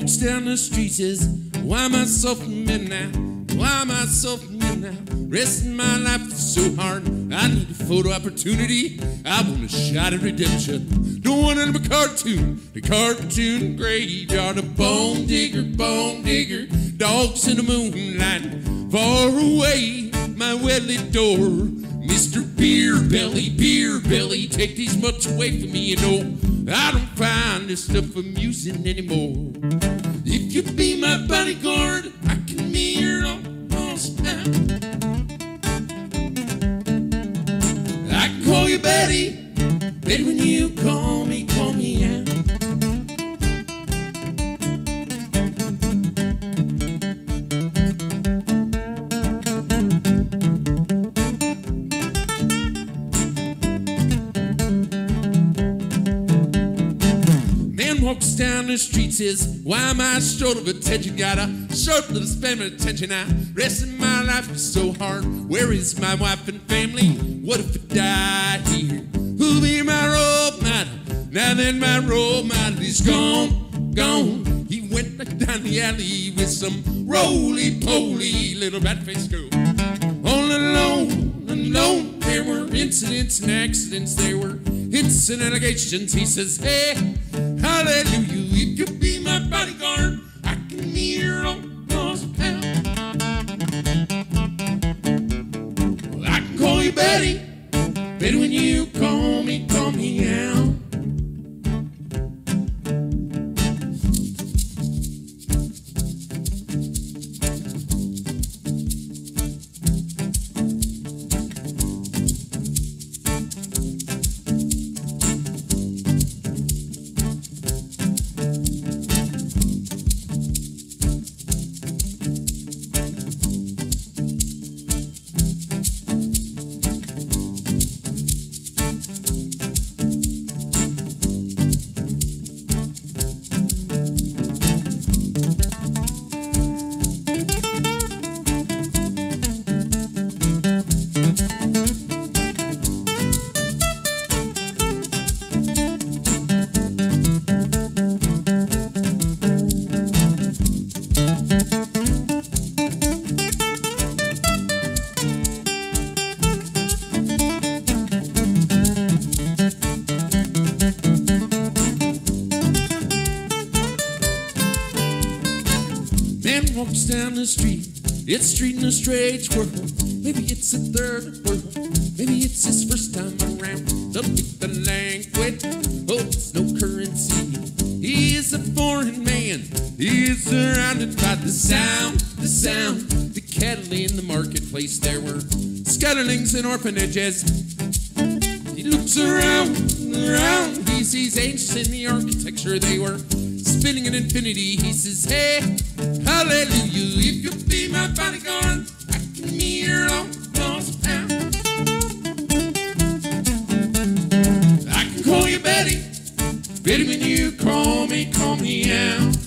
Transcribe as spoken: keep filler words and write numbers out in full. walks down the street says, why am I so midnight? Why am I so midnight? Resting my life is so hard. I need a photo opportunity. I want a shot at redemption. Don't want another cartoon. The cartoon graveyard, a bone digger, bone digger. Dogs in the moonlight, far away. My wedded door. Mister Beer Belly, Beer Belly, take these mutts away from me, you know. I don't find this stuff amusing anymore. If you be my bodyguard, I can be your lost time. I can call you Betty, but when you call me, call me out. Walks down the street says, why am I short of attention? Got a short little span of attention. I rest in my life is so hard. Where is my wife and family? What if I die here? Who'll be my role model? Now then my role model is gone, gone. He went down the alley with some roly-poly little rat-faced girl. All alone, alone, there were incidents and accidents. There were hits and allegations. He says, hey, hallelujah, you could be my bodyguard. I can be your lost pal. I can call you Betty, but when you call me, call me out. Walks down the street, it's treating a strange world. Maybe it's a third world, maybe it's his first time around. Don't get the language, holds no currency. He is a foreign man, he is surrounded by the sound, the sound, the cattle in the marketplace. There were scatterlings and orphanages. He looks around, around, he sees angels in the architecture. They were spinning in infinity. He says, hey, hallelujah, if you be my bodyguard, I can be your lost pal. I can call you Betty, Betty, when you call me, call me out.